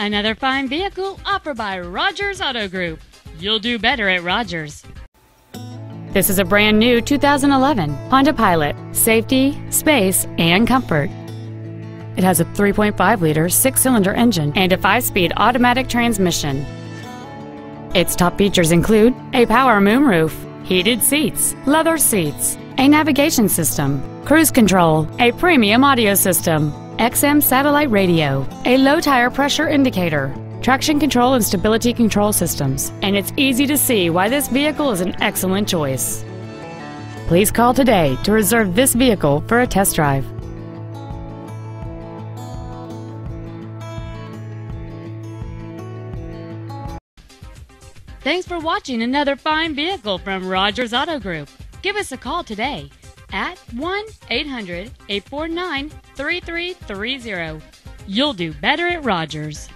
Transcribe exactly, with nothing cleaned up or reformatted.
Another fine vehicle offered by Rogers Auto Group. You'll do better at Rogers. This is a brand new two thousand eleven Honda Pilot. Safety, space, and comfort. It has a three point five liter six-cylinder engine and a five-speed automatic transmission. Its top features include a power moonroof, heated seats, leather seats, a navigation system, cruise control, a premium audio system, X M satellite radio, a low tire pressure indicator, traction control and stability control systems, and it's easy to see why this vehicle is an excellent choice. Please call today to reserve this vehicle for a test drive. Thanks for watching another fine vehicle from Rogers Auto Group. Give us a call today at one eight hundred, eight four nine, three three three zero. You'll do better at Rogers.